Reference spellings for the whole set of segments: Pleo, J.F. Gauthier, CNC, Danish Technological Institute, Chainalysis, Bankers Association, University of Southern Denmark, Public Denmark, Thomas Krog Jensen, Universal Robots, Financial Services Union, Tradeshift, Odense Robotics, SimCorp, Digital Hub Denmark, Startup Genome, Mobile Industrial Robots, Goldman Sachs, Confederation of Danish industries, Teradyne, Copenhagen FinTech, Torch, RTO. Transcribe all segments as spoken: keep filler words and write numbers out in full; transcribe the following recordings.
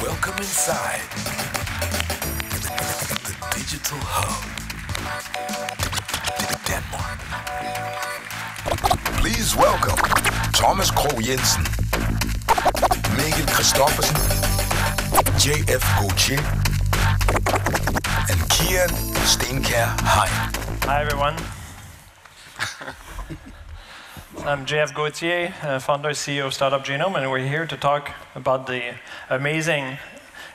Welcome inside the Digital Hub Denmark. Please welcome Thomas Krog Jensen, Mikkel Christoffersen, J F Gauthier, and Kiann Stenkjær Hein. Hi everyone. I'm J F Gauthier, uh, founder and C E O of Startup Genome, and we're here to talk about the amazing,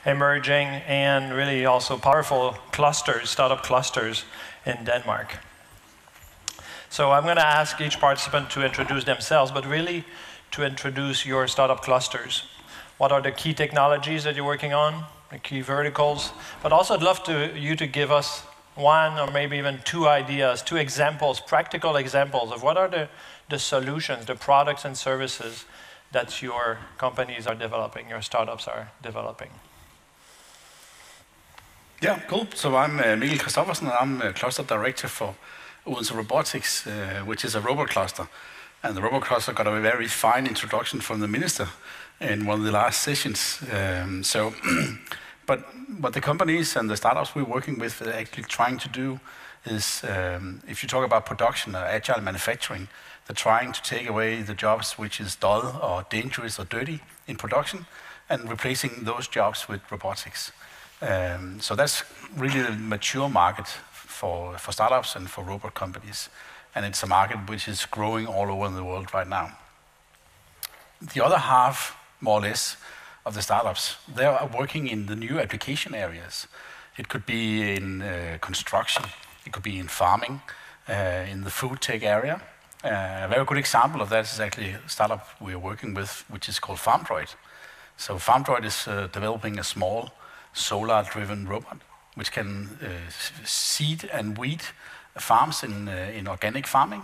emerging, and really also powerful clusters, startup clusters in Denmark. So I'm going to ask each participant to introduce themselves, but really to introduce your startup clusters. What are the key technologies that you're working on, the key verticals? But also I'd love to, you to give us one or maybe even two ideas, two examples, practical examples of what are the the solutions, the products and services that your companies are developing, your startups are developing. Yeah, cool. So I'm uh, Mikkel Christoffersen, and I'm a cluster director for Odense Robotics, uh, which is a robot cluster. And the robot cluster got a very fine introduction from the minister in one of the last sessions. Um, so, but what the companies and the startups we're working with are actually trying to do is, um, if you talk about production or agile manufacturing, they're trying to take away the jobs which is dull or dangerous or dirty in production and replacing those jobs with robotics. Um, so that's really a mature market for, for startups and for robot companies. And it's a market which is growing all over the world right now. The other half, more or less, of the startups, they are working in the new application areas. It could be in uh, construction, it could be in farming, uh, in the food tech area. Uh, a very good example of that is actually a startup we are working with, which is called FarmDroid. So FarmDroid is uh, developing a small solar-driven robot which can uh, seed and weed farms in, uh, in organic farming,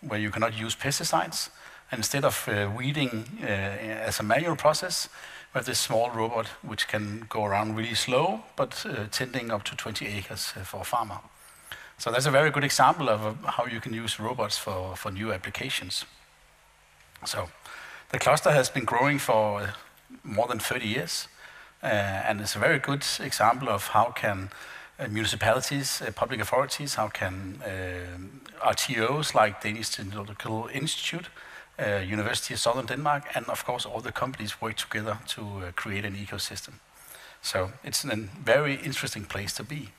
where you cannot use pesticides. And instead of uh, weeding uh, as a manual process, we have this small robot which can go around really slow, but uh, tending up to twenty acres uh, for a farmer. So that's a very good example of uh, how you can use robots for, for new applications. So the cluster has been growing for more than thirty years, uh, and it's a very good example of how can uh, municipalities, uh, public authorities, how can uh, R T Os like Danish Technological Institute, uh, University of Southern Denmark, and of course all the companies work together to uh, create an ecosystem. So it's a very interesting place to be.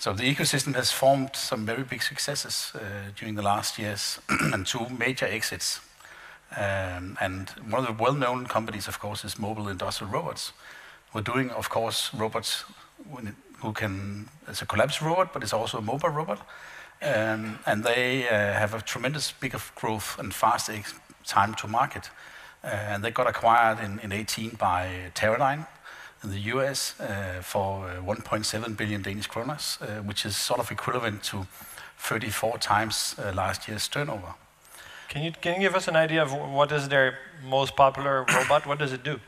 So the ecosystem has formed some very big successes uh, during the last years and two major exits. Um, and one of the well-known companies, of course, is Mobile Industrial Robots. We're doing, of course, robots who can, it's a collapse robot, but it's also a mobile robot. Um, and they uh, have a tremendous big of growth and fast time to market. Uh, and they got acquired in, in eighteen by Teradyne in the U S uh, for one point seven billion Danish kroners, uh, which is sort of equivalent to thirty-four times uh, last year's turnover. Can you, can you give us an idea of what is their most popular robot? What does it do?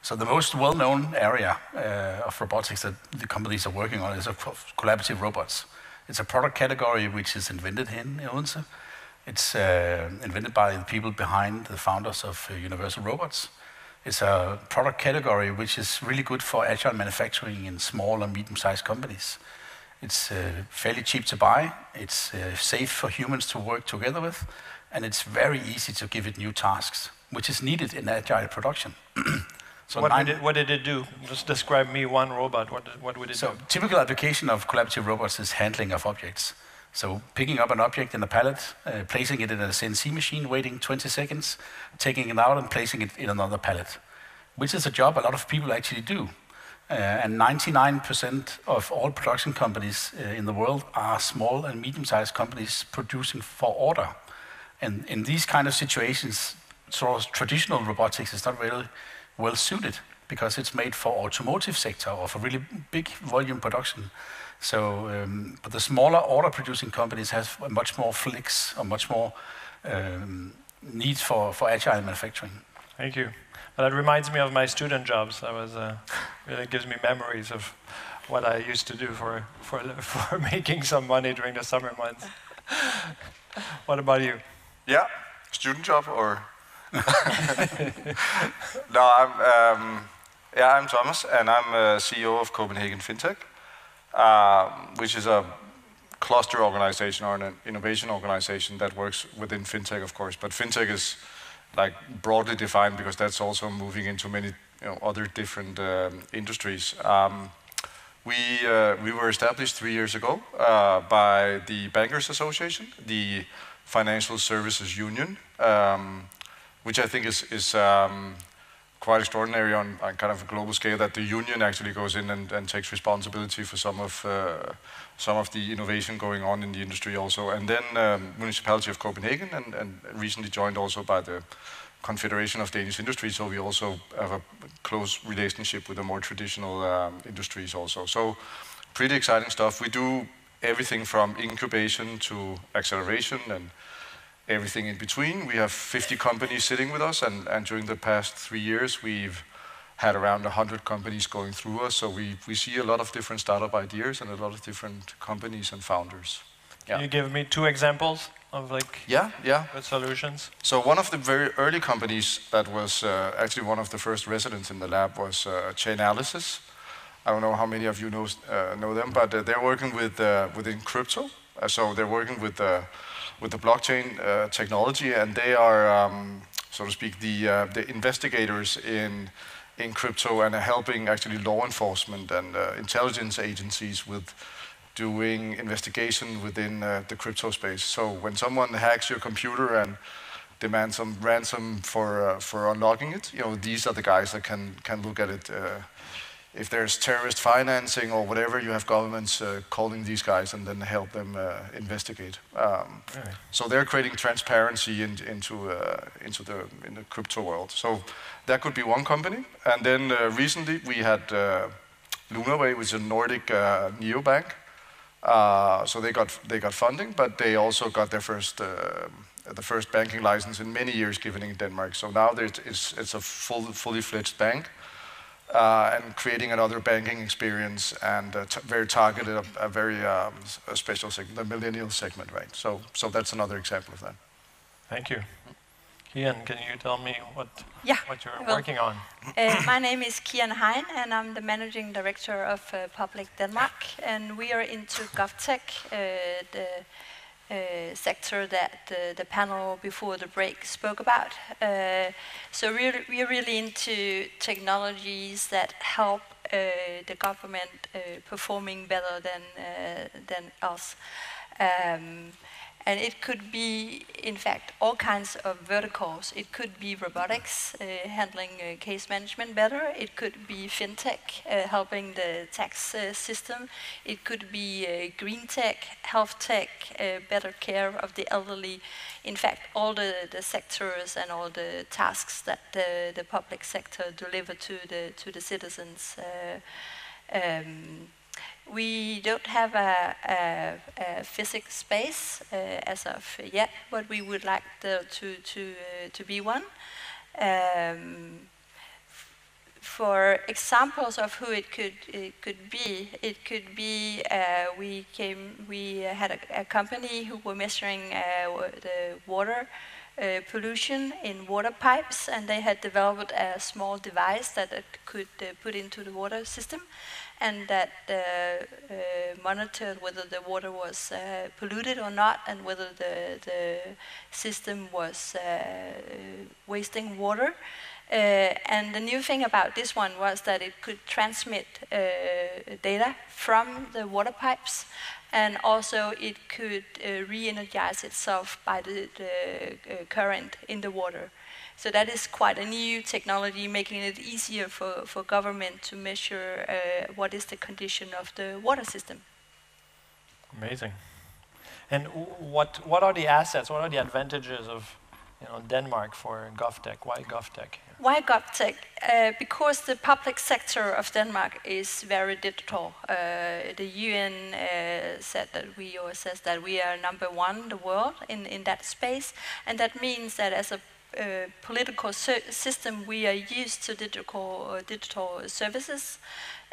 So the most well-known area uh, of robotics that the companies are working on is of collaborative robots. It's a product category which is invented in Odense. It's uh, invented by the people behind the founders of uh, Universal Robots. It's a product category which is really good for agile manufacturing in small and medium-sized companies. It's uh, fairly cheap to buy, it's uh, safe for humans to work together with, and it's very easy to give it new tasks, which is needed in agile production. So what, did it, what did it do? Just describe me one robot. What, did, what would it so do? So typical application of collaborative robots is handling of objects. So picking up an object in a pallet, uh, placing it in a C N C machine, waiting twenty seconds, taking it out and placing it in another pallet, which is a job a lot of people actually do. Uh, and ninety-nine percent of all production companies uh, in the world are small and medium-sized companies producing for order. And in these kind of situations, sort of traditional robotics is not really well suited because it's made for automotive sector or for really big volume production. So, um, but the smaller order-producing companies have much more flex, or much more um, need for, for agile manufacturing. Thank you. Well, that reminds me of my student jobs. That was uh, really gives me memories of what I used to do for for for making some money during the summer months. What about you? Yeah, student job or no? I'm. Um, Yeah, I'm Thomas, and I'm uh, C E O of Copenhagen FinTech, uh, which is a cluster organization or an innovation organization that works within FinTech, of course. But FinTech is like broadly defined because that's also moving into many you know, other different uh, industries. Um, we, uh, we were established three years ago uh, by the Bankers Association, the Financial Services Union, um, which I think is, is um, quite extraordinary on, on kind of a global scale that the union actually goes in and, and takes responsibility for some of uh, some of the innovation going on in the industry also. And then um, Municipality of Copenhagen and, and recently joined also by the Confederation of Danish industries. So we also have a close relationship with the more traditional um, industries also. So pretty exciting stuff. We do everything from incubation to acceleration and everything in between. We have fifty companies sitting with us, and, and during the past three years, we've had around one hundred companies going through us. So we, we see a lot of different startup ideas and a lot of different companies and founders. Yeah. Can you give me two examples of like yeah, yeah. good solutions? So one of the very early companies that was uh, actually one of the first residents in the lab was uh, Chainalysis. I don't know how many of you know, uh, know them, but uh, they're working with uh, within crypto. Uh, so they're working with uh, with the blockchain uh, technology, and they are, um, so to speak, the uh, the investigators in in crypto and are helping actually law enforcement and uh, intelligence agencies with doing investigation within uh, the crypto space. So when someone hacks your computer and demands some ransom for uh, for unlocking it, you know, these are the guys that can can look at it. Uh, If there's terrorist financing or whatever, you have governments uh, calling these guys and then help them uh, investigate. Um, really? So they're creating transparency in, into uh, into the in the crypto world. So that could be one company. And then uh, recently we had uh, Lunarway, which is a Nordic uh, neobank. Uh, so they got they got funding, but they also got their first uh, the first banking license in many years given in Denmark. So now it's it's a full fully fledged bank. Uh, and creating another banking experience and uh, t very targeted, a, a very um, a special segment, the millennial segment, right? So, so that's another example of that. Thank you. Kiann, can you tell me what yeah, what you're well, working on? Uh, my name is Kiann Hein, and I'm the managing director of uh, Public Denmark, and we are into GovTech, uh, the Uh, sector that uh, the panel before the break spoke about. Uh, so we're, we're really into technologies that help uh, the government uh, performing better than, uh, than us. Um, and it could be, in fact, all kinds of verticals. It could be robotics, uh, handling uh, case management better. It could be fintech, uh, helping the tax uh, system. It could be uh, green tech, health tech, uh, better care of the elderly. In fact, all the, the sectors and all the tasks that the, the public sector deliver to the, to the citizens. Uh, um, We don't have a, a, a physics space uh, as of yet, but we would like the, to to uh, to be one. Um, for examples of who it could it could be, it could be uh, we came we had a, a company who were measuring uh, the water uh, pollution in water pipes, and they had developed a small device that it could uh, put into the water system. And that uh, uh, monitored whether the water was uh, polluted or not, and whether the, the system was uh, wasting water. Uh, and the new thing about this one was that it could transmit uh, data from the water pipes, and also it could uh, re-energize itself by the, the uh, current in the water. So that is quite a new technology, making it easier for, for government to measure uh, what is the condition of the water system. Amazing. And what what are the assets, what are the advantages of you know, Denmark for GovTech? Why GovTech? Why GovTech? Uh, because the public sector of Denmark is very digital. Uh, the U N uh, said that we, or says that we are number one in the world in, in that space. And that means that as a uh, political system, we are used to digital, uh, digital services.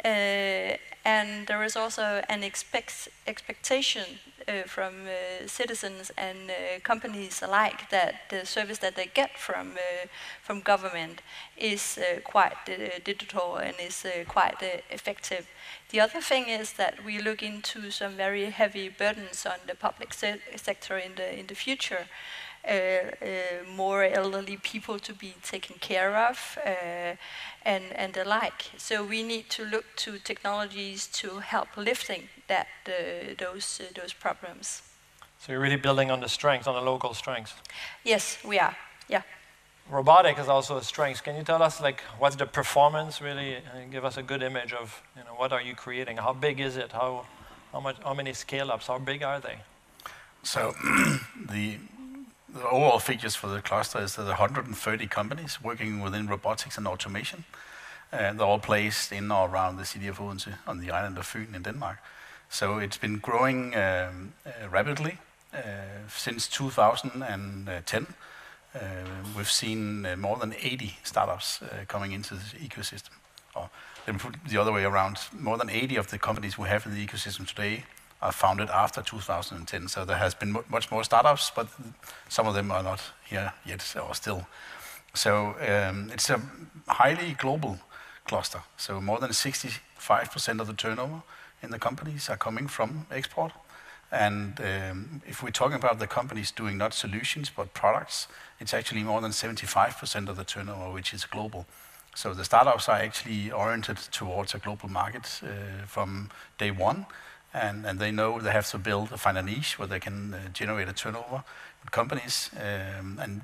Uh, and there is also an expect expectation uh, from uh, citizens and uh, companies alike that the service that they get from uh, from government is uh, quite uh, digital and is uh, quite uh, effective. The other thing is that we look into some very heavy burdens on the public se sector in the in the future. Uh, uh, more elderly people to be taken care of, uh, and and the like. So we need to look to technologies to help lifting that uh, those uh, those problems. So you're really building on the strengths, on the local strengths. Yes, we are. Yeah. Robotic is also a strength. Can you tell us, like, what's the performance really, and give us a good image of, you know, what are you creating? How big is it? How how much? How many scale-ups? How big are they? So the The overall figures for the cluster is that there are one hundred thirty companies working within robotics and automation. Uh, they're all placed in or around the city of Odense on the island of Fyn in Denmark. So it's been growing um, uh, rapidly uh, since two thousand ten. Uh, we've seen uh, more than eighty startups uh, coming into this ecosystem. Or the other way around, more than eighty of the companies we have in the ecosystem today are founded after two thousand ten, so there has been much more startups, but some of them are not here yet, or still. So um, it's a highly global cluster. So more than sixty-five percent of the turnover in the companies are coming from export. And um, if we're talking about the companies doing not solutions, but products, it's actually more than seventy-five percent of the turnover, which is global. So the startups are actually oriented towards a global market uh, from day one. And, and they know they have to build, a find a niche where they can uh, generate a turnover with companies, um, and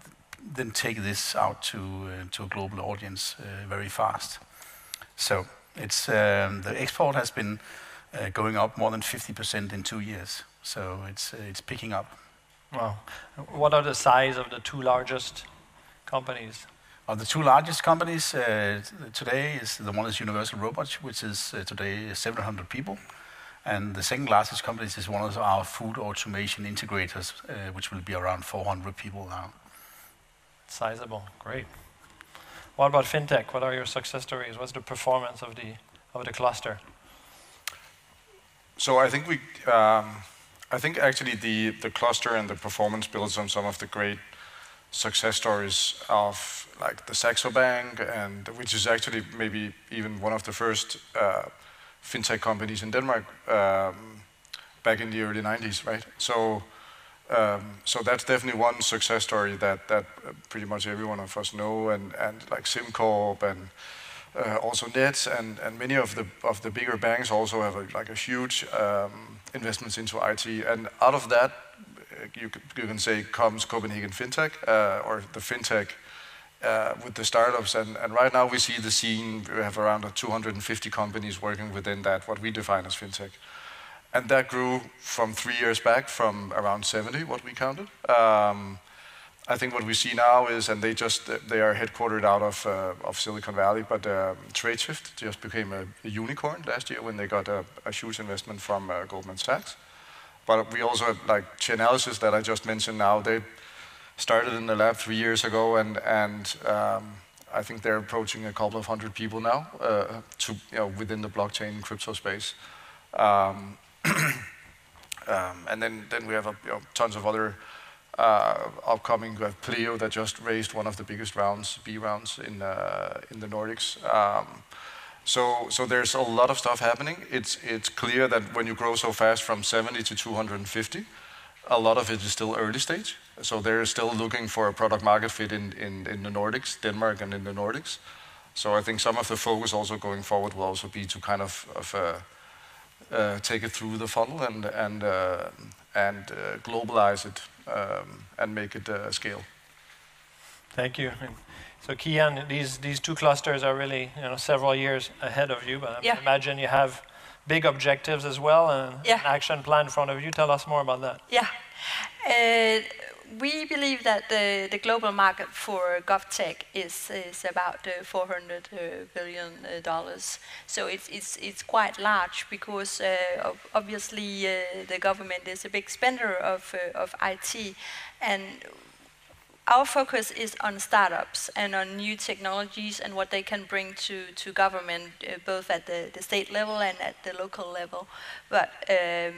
then take this out to uh, to a global audience uh, very fast. So it's um, the export has been uh, going up more than fifty percent in two years. So it's uh, it's picking up. Wow! What are the size of the two largest companies? Of the two largest companies uh, today is the one is Universal Robots, which is uh, today seven hundred people. And the second largest company is one of our food automation integrators, uh, which will be around four hundred people now. Sizable, great. What about fintech? What are your success stories? What's the performance of the of the cluster? So I think we, um, I think actually the the cluster and the performance builds on some of the great success stories of like the Saxo Bank, and which is actually maybe even one of the first. Uh, fintech companies in Denmark um, back in the early nineties, right? So, um, so that's definitely one success story that that pretty much every one of us know, and and like SimCorp and uh, also Nets and and many of the of the bigger banks also have a, like a huge um, investments into I T, and out of that, you could, you can say comes Copenhagen FinTech uh, or the fintech. Uh, with the startups, and, and right now we see the scene, we have around two hundred fifty companies working within that, what we define as fintech. And that grew from three years back from around seventy, what we counted. Um, I think what we see now is, and they just, they are headquartered out of, uh, of Silicon Valley, but uh, Tradeshift just became a, a unicorn last year when they got a, a huge investment from uh, Goldman Sachs. But we also have like Chainalysis that I just mentioned now, they started in the lab three years ago, and and um, I think they're approaching a couple of hundred people now uh, to you know, within the blockchain and crypto space. Um, um, and then then we have a, you know, tons of other uh, upcoming. We have Pleo that just raised one of the biggest rounds, B rounds in uh, in the Nordics. Um, so so there's a lot of stuff happening. It's it's clear that when you grow so fast from seventy to two hundred fifty. A lot of it is still early stage, so they're still looking for a product market fit in, in, in the Nordics, Denmark and in the Nordics. So I think some of the focus also going forward will also be to kind of, of uh, uh, take it through the funnel and, and, uh, and uh, globalize it um, and make it uh, scale. Thank you. So Kiann, these, these two clusters are really you know, several years ahead of you, but yeah. I imagine you have big objectives as well, and yeah. an action plan in front of you. Tell us more about that. Yeah. Uh, we believe that the, the global market for GovTech is, is about uh, four hundred billion dollars. Uh, so it's, it's, it's quite large because uh, obviously uh, the government is a big spender of, uh, of I T. And Our focus is on startups and on new technologies and what they can bring to, to government, uh, both at the, the state level and at the local level. But um,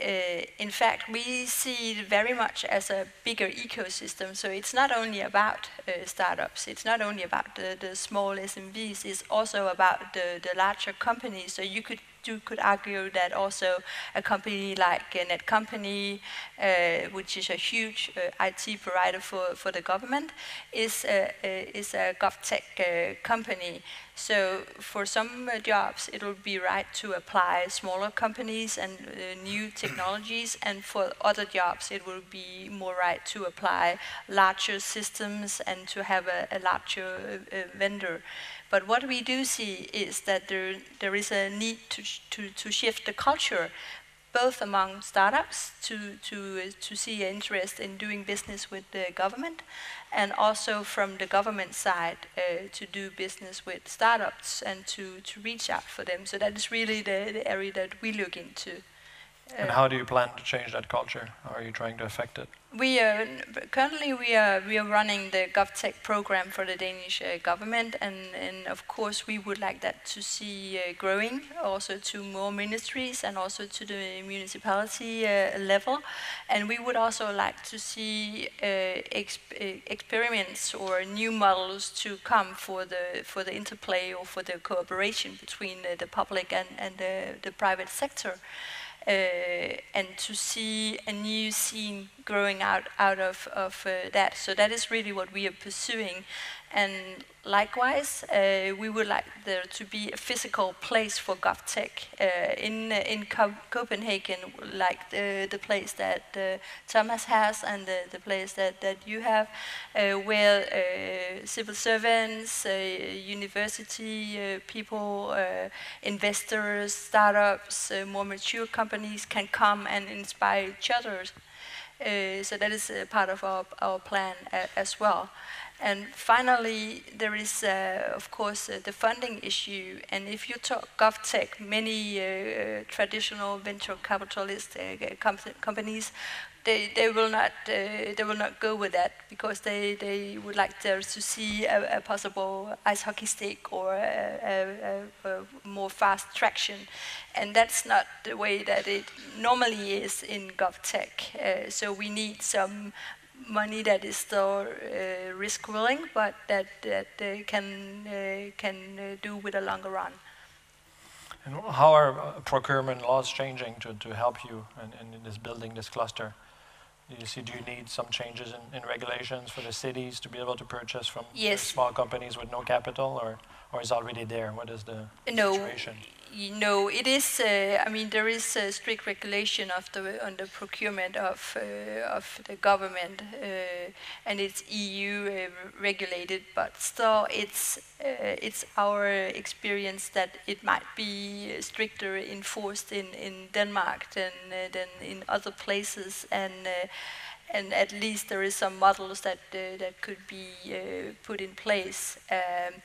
uh, in fact, we see it very much as a bigger ecosystem. So it's not only about uh, startups, it's not only about the, the small S M Vs, it's also about the, the larger companies. So you could You could argue that also a company like uh, Net Company, uh, which is a huge uh, I T provider for, for the government, is a, uh, is a GovTech uh, company. So for some uh, jobs, it will be right to apply smaller companies and uh, new technologies, and for other jobs, it will be more right to apply larger systems and to have a, a larger uh, vendor. But what we do see is that there, there is a need to, to, to shift the culture, both among startups to, to, uh, to see interest in doing business with the government, and also from the government side uh, to do business with startups and to, to reach out for them. So that is really the, the area that we look into. And how do you plan to change that culture? How are you trying to affect it? We are, currently we are we are running the GovTech program for the Danish uh, government, and and of course we would like that to see uh, growing also to more ministries and also to the municipality uh, level, and we would also like to see uh, exp experiments or new models to come for the for the interplay or for the cooperation between uh, the public and and the, the private sector. Uh, and to see a new scene growing out, out of, of uh, that. So that is really what we are pursuing. And likewise, uh, we would like there to be a physical place for GovTech uh, in, uh, in Co Copenhagen, like the, the place that uh, Thomas has and the, the place that, that you have, uh, where uh, civil servants, uh, university uh, people, uh, investors, startups, uh, more mature companies can come and inspire each other. Uh, so that is uh, part of our, our plan uh, as well. And finally, there is, uh, of course, uh, the funding issue. And if you talk GovTech, many uh, traditional venture capitalist uh, com companies, they they will not uh, they will not go with that, because they they would like there to see a, a possible ice hockey stick or a, a, a more fast traction, and that's not the way that it normally is in GovTech. Uh, so we need some money that is still uh, risk-willing, but that that uh, can uh, can uh, do with a longer run. And how are uh, procurement laws changing to to help you in, in this building this cluster? Do you see? Do you need some changes in, in regulations for the cities to be able to purchase from yes. small companies with no capital, or or is already there? What is the no. situation? No, it is. Uh, I mean, there is a strict regulation of the on the procurement of uh, of the government, uh, and it's E U uh, regulated. But still, it's uh, it's our experience that it might be stricter enforced in in Denmark than uh, than in other places, and. Uh, And at least there is some models that uh, that could be uh, put in place, um,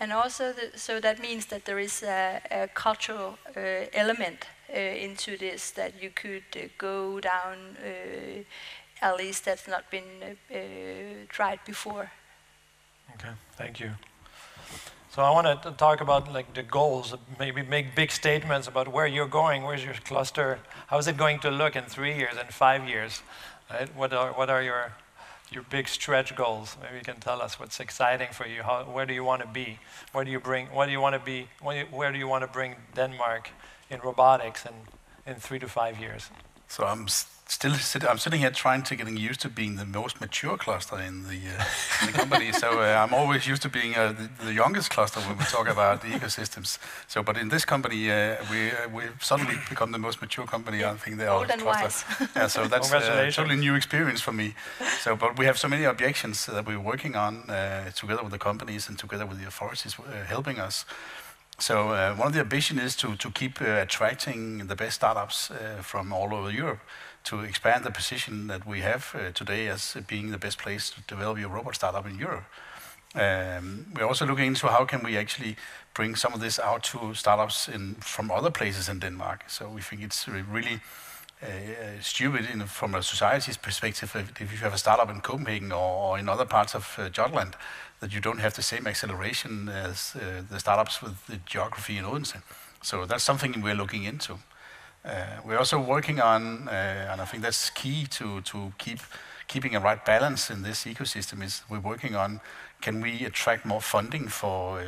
and also the, so that means that there is a, a cultural uh, element uh, into this, that you could uh, go down uh, alleys that's not been uh, uh, tried before. Okay, thank you. So I want to talk about like the goals, maybe make big statements about where you're going, where's your cluster, how is it going to look in three years and five years. Right. What are what are your your big stretch goals? Maybe you can tell us what's exciting for you. How, where do you want to be? Where do you bring? What do you want to be? Where, where do you want to bring Denmark in robotics in in three to five years? So I'm still sit, I'm sitting here trying to getting used to being the most mature cluster in the, uh, in the company. So uh, I'm always used to being uh, the, the youngest cluster when we talk about the ecosystems. So, but in this company, uh, we uh, we've suddenly become the most mature company. Yeah. I think they are old and wise. Yeah, so that's a uh, totally new experience for me. So, but we have so many objections that we're working on uh, together with the companies and together with the authorities uh, helping us. So uh, one of the ambition is to to keep uh, attracting the best startups uh, from all over Europe, to expand the position that we have uh, today as being the best place to develop your robot startup in Europe. Um, we're also looking into how can we actually bring some of this out to startups in, from other places in Denmark. So we think it's really uh, stupid in, from a society's perspective if, if you have a startup in Copenhagen or, or in other parts of uh, Jutland, that you don't have the same acceleration as uh, the startups with the geography in Odense. So that's something we're looking into. Uh, we're also working on, uh, and I think that's key to, to keep keeping a right balance in this ecosystem, is we're working on, can we attract more funding for, uh,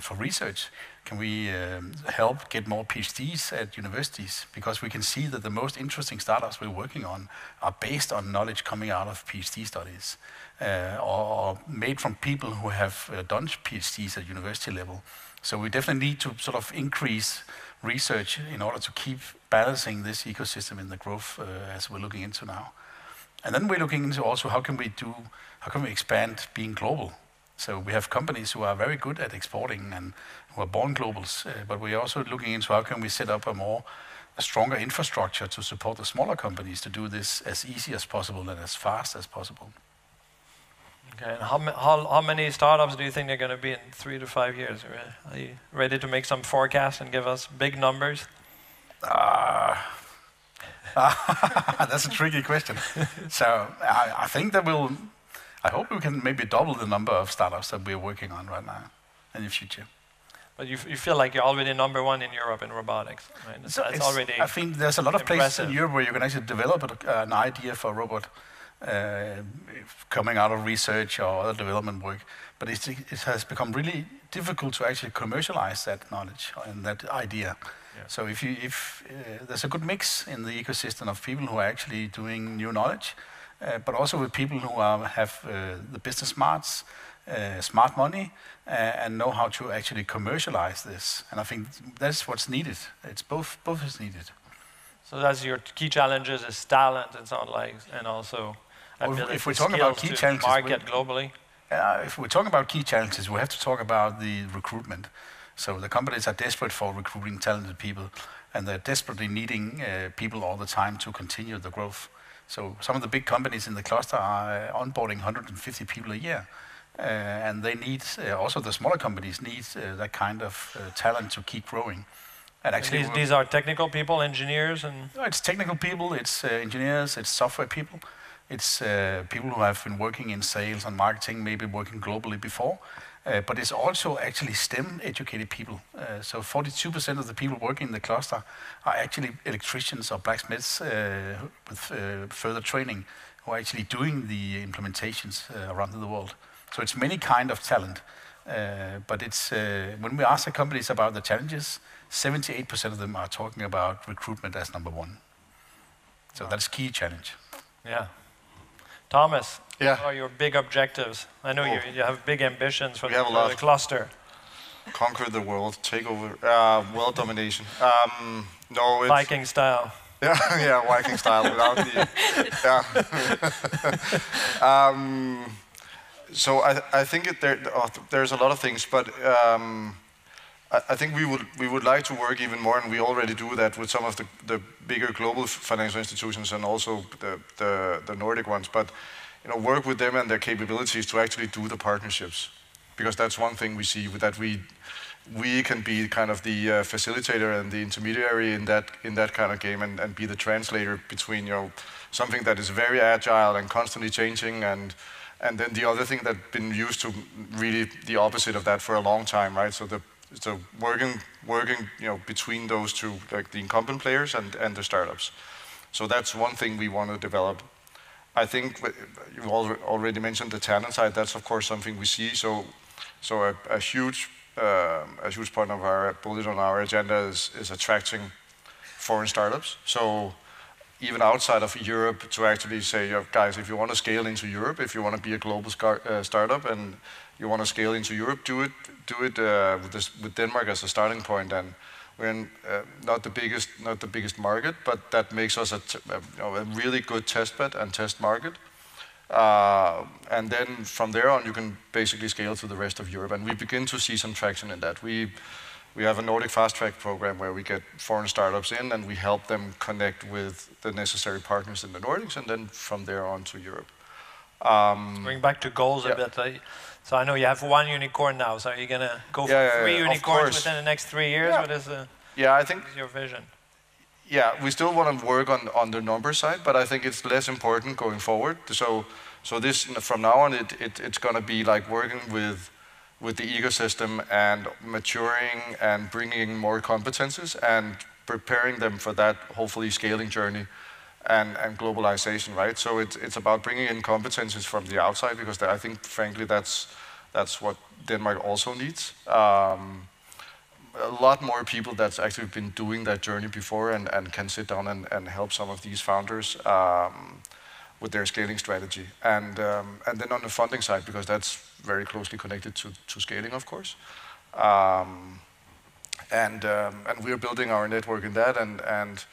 for research? Can we um, help get more PhDs at universities? Because we can see that the most interesting startups we're working on are based on knowledge coming out of PhD studies, uh, or made from people who have uh, done PhDs at university level. So we definitely need to sort of increase research in order to keep balancing this ecosystem in the growth uh, as we're looking into now. And then we're looking into also how can we do, how can we expand being global? So we have companies who are very good at exporting and who are born globals, uh, but we're also looking into how can we set up a more, a stronger infrastructure to support the smaller companies to do this as easy as possible and as fast as possible. Okay, and how, how, how many startups do you think they're going to be in three to five years? Are you ready to make some forecasts and give us big numbers? Ah. Uh, That's a tricky question. So I, I think that we'll, I hope we can maybe double the number of startups that we're working on right now in the future. But you, f you feel like you're already number one in Europe in robotics, right? It's, so it's, it's already I think there's a lot of impressive places in Europe where you can actually develop a, uh, an idea for a robot uh, coming out of research or other development work. But it's, it has become really difficult to actually commercialize that knowledge and that idea. Yeah. So if, you, if uh, there's a good mix in the ecosystem of people who are actually doing new knowledge, uh, but also with people who are, have uh, the business smarts, uh, smart money, uh, and know how to actually commercialize this. And I think that's what's needed. It's both, both is needed. So that's your key challenges, is talent, it sounds like, and also ability, well, if we're talking about key challenges, market globally. Uh, if we're talking about key challenges, we have to talk about the recruitment. So the companies are desperate for recruiting talented people, and they're desperately needing uh, people all the time to continue the growth. So some of the big companies in the cluster are onboarding one hundred fifty people a year, uh, and they need, uh, also the smaller companies need uh, that kind of uh, talent to keep growing. And actually, and these, these are technical people, engineers, and no, it's technical people, it's uh, engineers, it's software people, it's uh, people who have been working in sales and marketing, maybe working globally before. Uh, but it's also actually STEM-educated people. Uh, so forty-two percent of the people working in the cluster are actually electricians or blacksmiths uh, with uh, further training, who are actually doing the implementations uh, around the world. So it's many kind of talent. Uh, but it's uh, when we ask the companies about the challenges, seventy-eight percent of them are talking about recruitment as number one. So that's key challenge. Yeah. Thomas, yeah. What are your big objectives? I know oh. you, you have big ambitions for, the, for the cluster. Conquer the world, take over, uh, world domination. Um, no, it's Viking style. Yeah, yeah, Viking style without the. Yeah. um, so I, I think it, there, oh, there's a lot of things, but um, I, I think we would we would like to work even more, and we already do that with some of the the bigger global financial institutions and also the the, the Nordic ones, but. You know, work with them and their capabilities to actually do the partnerships, because that's one thing we see, that we we can be kind of the uh, facilitator and the intermediary in that in that kind of game, and, and be the translator between, you know, something that is very agile and constantly changing, and and then the other thing that's been used to really the opposite of that for a long time, right? So the so working working you know between those two, like the incumbent players and and the startups. So that's one thing we want to develop. I think you already mentioned the talent side. That's of course something we see. So, so a, a huge, uh, a huge point of our bullet on our agenda is, is attracting foreign startups. So, even outside of Europe, to actually say, guys, if you want to scale into Europe, if you want to be a global uh, startup, and you want to scale into Europe, do it, do it uh, with, this, with Denmark as a starting point. And we're in, uh, not the biggest, not the biggest market, but that makes us a, t a, you know, a really good test bed and test market. Uh, and then from there on, you can basically scale to the rest of Europe. And we begin to see some traction in that. We we have a Nordic fast track program where we get foreign startups in, and we help them connect with the necessary partners in the Nordics, and then from there on to Europe. Um, Going back to goals yeah. a bit. I, So I know you have one unicorn now, so are you going to go for yeah, yeah, three yeah, unicorns within the next three years? Yeah. What is, uh, yeah, I think, is your vision? yeah, we still want to work on, on the number side, but I think it's less important going forward. So, so this from now on, it, it it's going to be like working with with the ecosystem and maturing and bringing more competences and preparing them for that hopefully scaling journey and, and globalization, right? So it's it's about bringing in competences from the outside because I think frankly that's that's what Denmark also needs. Um, a lot more people that's actually been doing that journey before and, and can sit down and, and help some of these founders um, with their scaling strategy. And, um, and then on the funding side, because that's very closely connected to, to scaling, of course. Um, and, um, and we're building our network in that and, and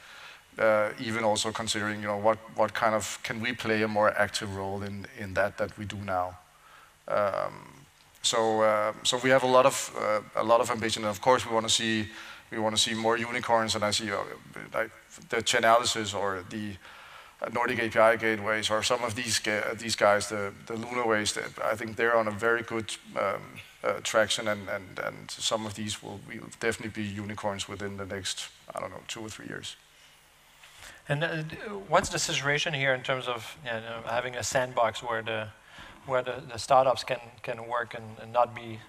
uh, even also considering, you know, what, what kind of, can we play a more active role in, in that that we do now? Um, So, uh, so we have a lot of uh, a lot of ambition, and of course we want to see we want to see more unicorns. And I see uh, like the Chainalysis or the Nordic A P I gateways or some of these uh, these guys, the the Lunarways. I think they're on a very good um, uh, traction, and, and and some of these will, will definitely be unicorns within the next I don't know two or three years. And uh, what's the situation here in terms of you know, having a sandbox where the where the, the startups can, can work and, and not be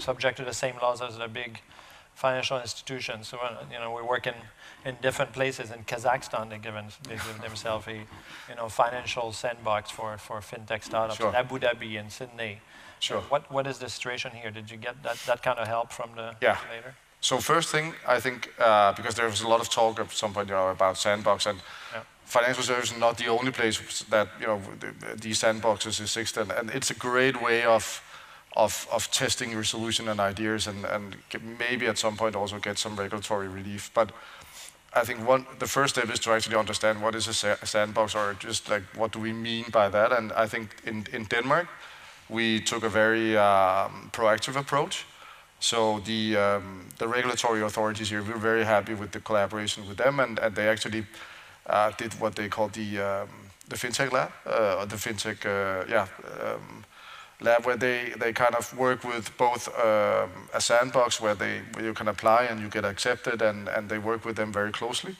subject to the same laws as the big financial institutions. So, uh, you know, we work in, in different places. In Kazakhstan, they give, they give themselves a, you know, financial sandbox for, for fintech startups. Sure. In Abu Dhabi and Sydney. Sure. So what, what is the situation here? Did you get that, that kind of help from the yeah. regulator? So first thing, I think, uh, because there was a lot of talk at some point, you know, about sandbox and yeah. financial services is not the only place that, you know, these sandboxes exist, and, and it's a great way of, of, of testing your solution and ideas, and, and maybe at some point also get some regulatory relief. But I think one, the first step is to actually understand what is a, sa a sandbox, or just like, what do we mean by that? And I think in, in Denmark, we took a very um, proactive approach. So the, um, the regulatory authorities here, we were very happy with the collaboration with them, and, and they actually Uh, did what they called the um, the fintech lab, uh, or the fintech uh, yeah um, lab, where they they kind of work with both um, a sandbox where they where you can apply and you get accepted, and and they work with them very closely,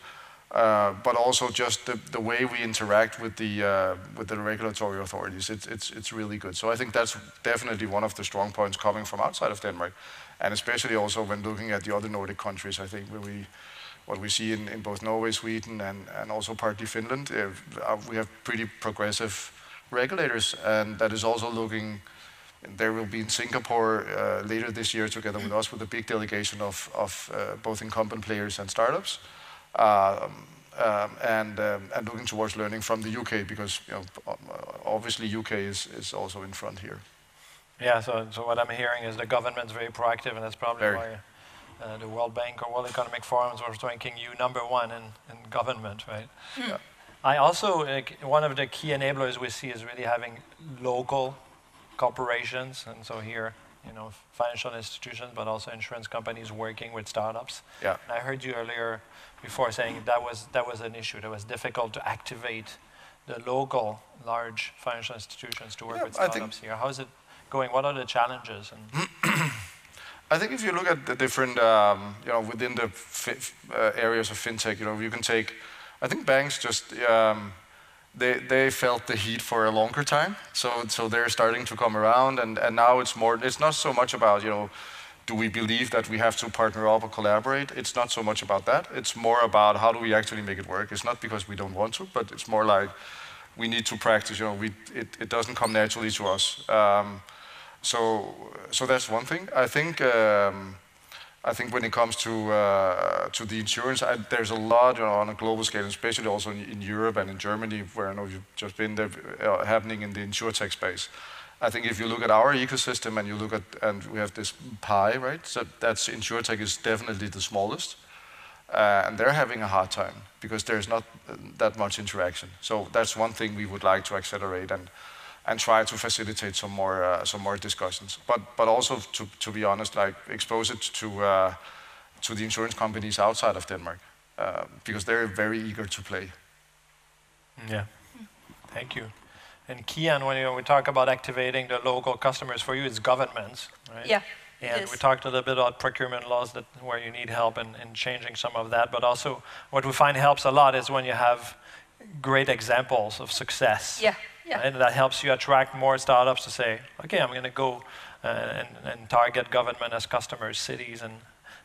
uh, but also just the the way we interact with the uh, with the regulatory authorities. It's it's it's really good. So I think that's definitely one of the strong points coming from outside of Denmark, and especially also when looking at the other Nordic countries. I think when we what we see in, in both Norway, Sweden, and, and also partly Finland, uh, we have pretty progressive regulators, and that is also looking, there will be in Singapore uh, later this year together with us, with a big delegation of, of uh, both incumbent players and startups, um, um, and, um, and looking towards learning from the U K, because you know, obviously U K is, is also in front here. Yeah, so, so what I'm hearing is the government's very proactive, and that's probably very. why... Uh, the World Bank or World Economic Forums was ranking you number one in, in government, right? Mm. Yeah. I also, uh, one of the key enablers we see is really having local corporations, and so here, you know, financial institutions, but also insurance companies working with startups. Yeah. And I heard you earlier before saying that was, that was an issue, that was difficult to activate the local large financial institutions to work yeah, with startups here. How's it going? What are the challenges? And I think if you look at the different, um, you know, within the f uh, areas of fintech, you know, you can take, I think banks just, um, they, they felt the heat for a longer time. So, so they're starting to come around, and, and now it's more, it's not so much about, you know, do we believe that we have to partner up or collaborate? It's not so much about that. It's more about how do we actually make it work? It's not because we don't want to, but it's more like we need to practice, you know, we, it, it doesn't come naturally to us. Um, So, so that's one thing. I think, um, I think when it comes to uh, to the insurance, I, there's a lot, you know, on a global scale, especially also in, in Europe and in Germany, where I know you've just been there, uh, happening in the insurtech space. I think if you look at our ecosystem and you look at, and we have this pie, right? So that's insurtech is definitely the smallest, uh, and they're having a hard time because there's not that much interaction. So that's one thing we would like to accelerate and. and try to facilitate some more uh, some more discussions, but but also to to be honest, like expose it to uh, to the insurance companies outside of Denmark, uh, because they're very eager to play. Yeah, thank you. And Kiann, when you, we talk about activating the local customers, for you it's governments, right? Yeah, And yes. we talked a little bit about procurement laws that where you need help in, in changing some of that. But also what we find helps a lot is when you have great examples of success. Yeah. Yeah. Right? And that helps you attract more startups to say, okay, I'm going to go uh, and, and target government as customers, cities and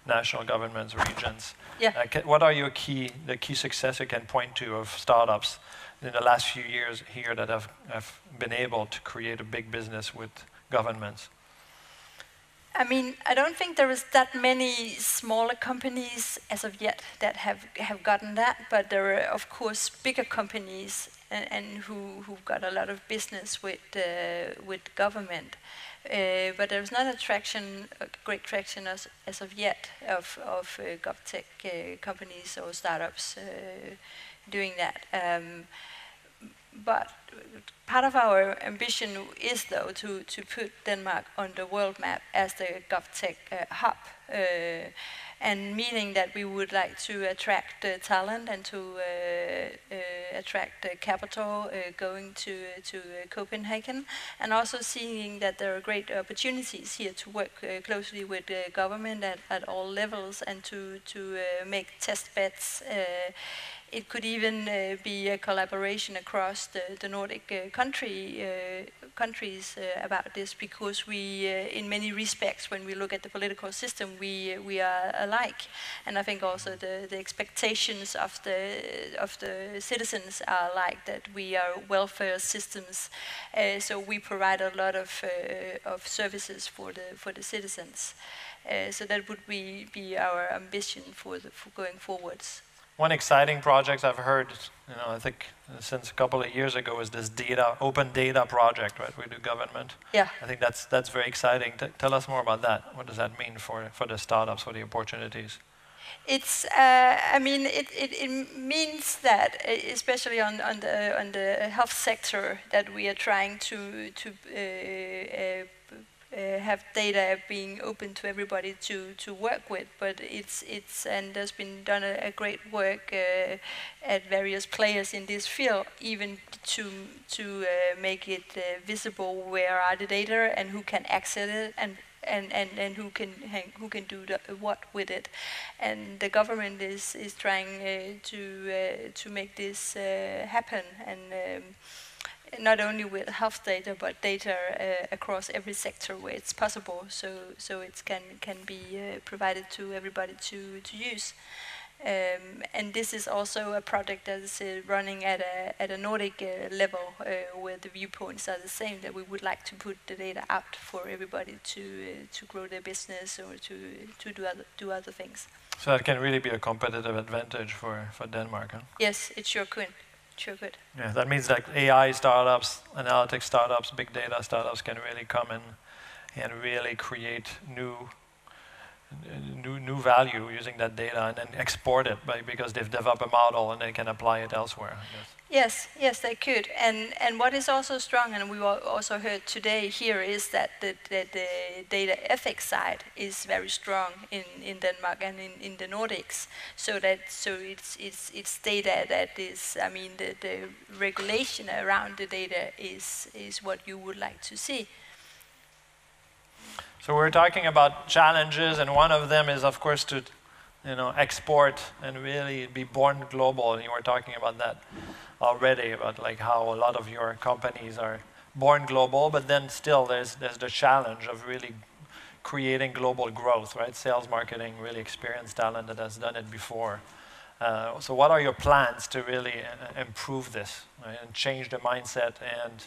national governments, regions. Yeah. Uh, can, what are your key, the key success you can point to of startups in the last few years here that have, have been able to create a big business with governments? I mean, I don't think there is that many smaller companies as of yet that have, have gotten that, but there are, of course, bigger companies and, and who, who've got a lot of business with, uh, with government. Uh, but there's not a traction, a great traction as, as of yet of, of uh, GovTech uh, companies or startups uh, doing that. Um, But part of our ambition is, though, to, to put Denmark on the world map as the GovTech uh, hub, uh, and meaning that we would like to attract uh, talent and to uh, uh, attract uh, capital uh, going to, to uh, Copenhagen, and also seeing that there are great opportunities here to work uh, closely with the uh, government at, at all levels and to, to uh, make test beds. Uh, It could even uh, be a collaboration across the, the Nordic uh, country, uh, countries uh, about this, because we, uh, in many respects, when we look at the political system, we uh, we are alike, and I think also the, the expectations of the of the citizens are alike. That we are welfare systems, uh, so we provide a lot of uh, of services for the for the citizens. Uh, so that would be be our ambition for the, for going forwards. One exciting project I've heard, you know, I think uh, since a couple of years ago, is this data, open data project, right? We do government. Yeah. I think that's that's very exciting. T tell us more about that. What does that mean for for the startups, for the opportunities? It's. Uh, I mean, it, it it means that, especially on on the on the health sector, that we are trying to to. Uh, uh, Uh, have data being open to everybody to to work with, but it's it's and there's been done a, a great work uh, at various players in this field, even to to uh, make it uh, visible where are the data and who can access it and and and and who can who can do the, what with it, and the government is is trying uh, to uh, to make this uh, happen and. Um, Not only with health data, but data uh, across every sector where it's possible, so so it can can be uh, provided to everybody to to use. Um, and this is also a project that is uh, running at a at a Nordic uh, level, uh, where the viewpoints are the same. That we would like to put the data out for everybody to uh, to grow their business or to to do other do other things. So that can really be a competitive advantage for for Denmark, huh? Yes, it sure could. Sure good. Yeah, that means like A I startups, analytics startups, big data startups can really come in and really create new, new, new value using that data and then export it by, because they've developed a model and they can apply it elsewhere. I guess. Yes, yes, they could. And and what is also strong, and we also heard today here, is that the, the, the data ethics side is very strong in, in Denmark and in, in the Nordics. So that so it's it's it's data that is. I mean, the, the regulation around the data is is what you would like to see. So we're talking about challenges, and one of them is, of course, to you know export and really be born global. And you were talking about that already, about like how a lot of your companies are born global, but then still there's there's the challenge of really creating global growth, right? Sales, marketing, really experienced talent that has done it before. Uh, so what are your plans to really uh, improve this, right? And change the mindset and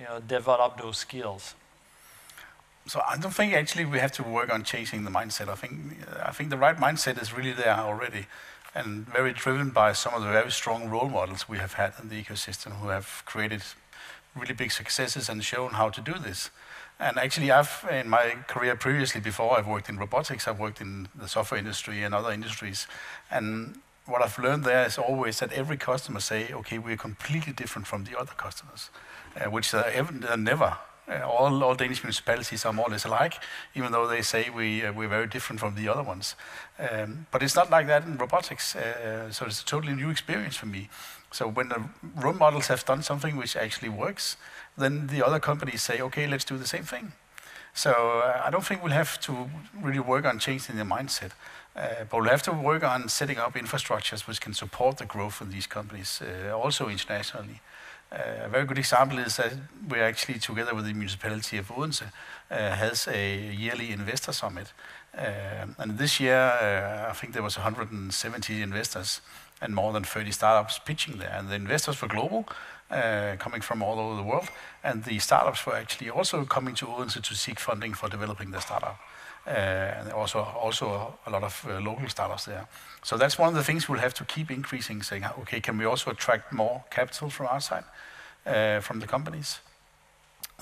you know develop those skills? So I don't think actually we have to work on changing the mindset. I think I think the right mindset is really there already, and very driven by some of the very strong role models we have had in the ecosystem who have created really big successes and shown how to do this. And actually I've, in my career previously, before I've worked in robotics, I've worked in the software industry and other industries. And what I've learned there is always that every customer say, okay, we're completely different from the other customers, uh, which are, ever, are never. Uh, all, all Danish municipalities are more or less alike, even though they say we, uh, we're very different from the other ones. Um, but it's not like that in robotics, uh, so it's a totally new experience for me. So when the role models have done something which actually works, then the other companies say, okay, let's do the same thing. So uh, I don't think we'll have to really work on changing the mindset, uh, but we'll have to work on setting up infrastructures which can support the growth of these companies, uh, also internationally. Uh, a very good example is that we actually, together with the municipality of Odense, uh, has a yearly investor summit. Uh, and this year, uh, I think there was one hundred seventy investors and more than thirty startups pitching there. And the investors were global, uh, coming from all over the world. And the startups were actually also coming to Odense to seek funding for developing their startup. Uh, and also, also a lot of uh, local startups there. So that's one of the things we'll have to keep increasing, saying, okay, can we also attract more capital from our side, uh, from the companies?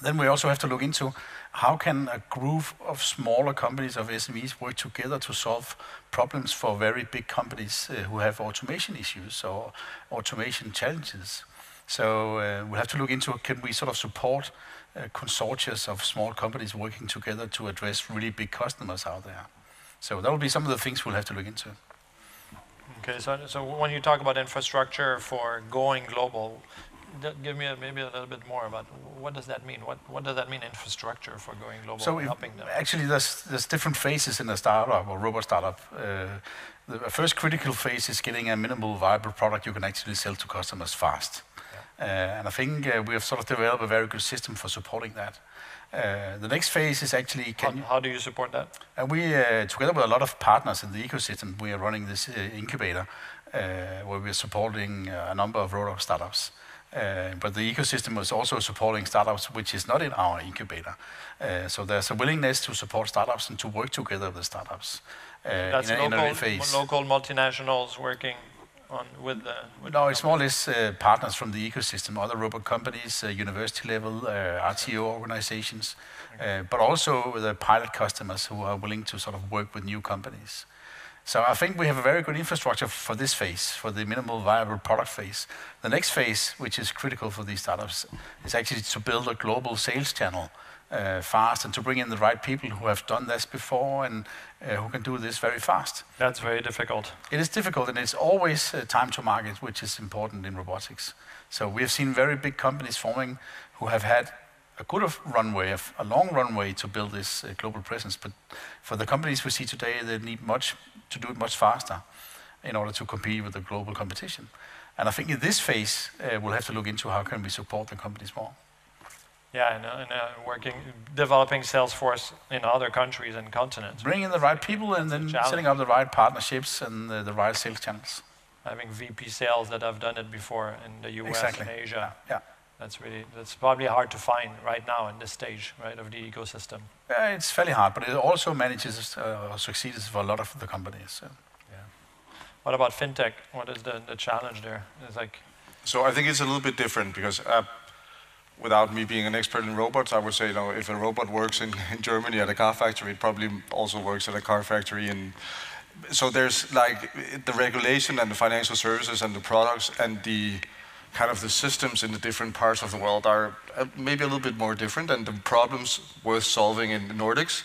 Then we also have to look into how can a group of smaller companies, of S M Es, work together to solve problems for very big companies uh, who have automation issues or automation challenges. So uh, we'll have to look into, can we sort of support uh, consortia of small companies working together to address really big customers out there. So that will be some of the things we'll have to look into. Okay, so, so when you talk about infrastructure for going global, give me a, maybe a little bit more about what does that mean? What, what does that mean, infrastructure for going global, so helping them? Actually, there's, there's different phases in a startup or robot startup. Uh, the first critical phase is getting a minimal viable product you can actually sell to customers fast. Yeah. Uh, and I think uh, we have sort of developed a very good system for supporting that. Uh, the next phase is actually... Can how, how do you support that? Uh, we, uh, together with a lot of partners in the ecosystem, we are running this uh, incubator uh, where we are supporting uh, a number of robot startups. Uh, but the ecosystem is also supporting startups which is not in our incubator. Uh, so there's a willingness to support startups and to work together with the startups. Uh, That's in a, local, in a phase. local multinationals working on with the... With no, the it's more or less uh, partners from the ecosystem, other robot companies, uh, university level, uh, R T O organizations, okay. uh, but also the pilot customers who are willing to sort of work with new companies. So I think we have a very good infrastructure for this phase, for the minimal viable product phase. The next phase, which is critical for these startups, is actually to build a global sales channel uh, fast and to bring in the right people who have done this before and uh, who can do this very fast. That's very difficult. It is difficult, and it's always uh, time to market, which is important in robotics. So we have seen very big companies forming who have had a good runway, a long runway to build this uh, global presence. But for the companies we see today, they need much to do it much faster in order to compete with the global competition. And I think in this phase, uh, we'll have to look into how can we support the companies more. Yeah, and, uh, and uh, working, developing Salesforce in other countries and continents. Bring in the right people and then setting up the right partnerships and uh, the right sales channels. Having V P sales that have done it before in the U S exactly. and Asia. Yeah. Yeah. That's really, that's probably hard to find right now in this stage, right, of the ecosystem. Yeah, it's fairly hard, but it also manages uh, or succeeds for a lot of the companies. So. Yeah. What about fintech? What is the, the challenge there? It's like so I think it's a little bit different because uh, without me being an expert in robots, I would say, you know, if a robot works in, in Germany at a car factory, it probably also works at a car factory in. So there's like the regulation and the financial services and the products and the kind of the systems in the different parts of the world are maybe a little bit more different, and the problems worth solving in the Nordics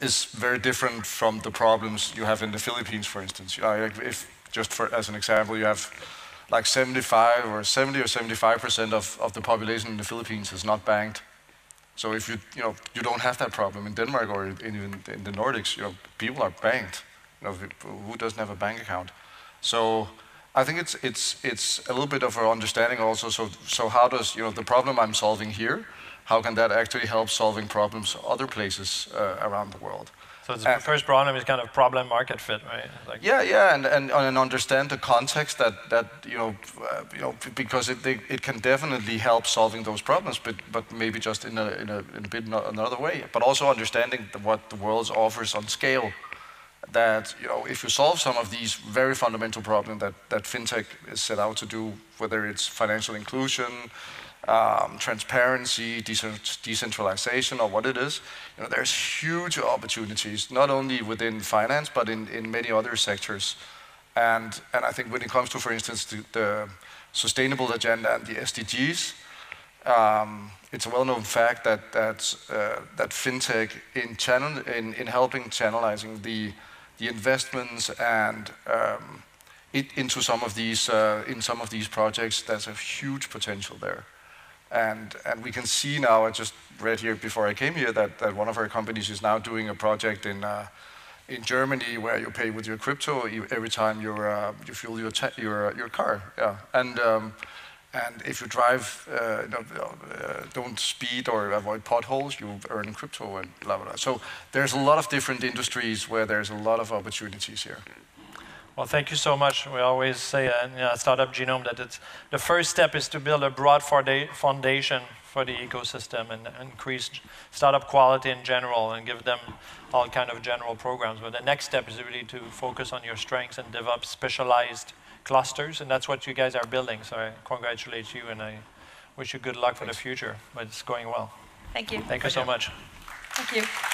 is very different from the problems you have in the Philippines, for instance. You know, if just for, as an example, you have like seventy-five or seventy or seventy-five percent of, of the population in the Philippines is not banked. So if you, you know, you don't have that problem in Denmark or in, in, in the Nordics, you know, people are banked. You know, who doesn't have a bank account? So I think it's it's it's a little bit of our understanding also. So so how does, you know, the problem I'm solving here, how can that actually help solving problems other places uh, around the world? So the uh, first problem is kind of problem market fit, right? Like yeah, yeah, and, and and understand the context that that you know uh, you know because it they, it can definitely help solving those problems, but but maybe just in a in a, in a bit no, another way. But also understanding the, what the world offers on scale. That, you know, if you solve some of these very fundamental problems that, that fintech is set out to do, whether it's financial inclusion, um, transparency, decent, decentralization, or what it is, you know, there's huge opportunities, not only within finance, but in, in many other sectors. And, and I think when it comes to, for instance, the, the sustainable agenda and the S D Gs, Um, it's a well-known fact that that, uh, that fintech in channel in, in helping channelizing the the investments and um, it into some of these uh, in some of these projects. There's a huge potential there, And, and we can see now, I just read here before I came here, that, that one of our companies is now doing a project in, uh, in Germany where you pay with your crypto every time you're, uh, you fuel your, your, your car. Yeah. And, um, and if you drive, uh, don't, don't speed or avoid potholes, you earn crypto and blah, blah, blah. So there's a lot of different industries where there's a lot of opportunities here. Well, thank you so much. We always say in uh, Startup Genome that it's, the first step is to build a broad foundation for the ecosystem and increase startup quality in general and give them all kind of general programs. But the next step is really to focus on your strengths and develop specialized clusters, and that's what you guys are building. So I congratulate you and I wish you good luck for the future. But it's going well. Thank you. Thank you so much. Thank you.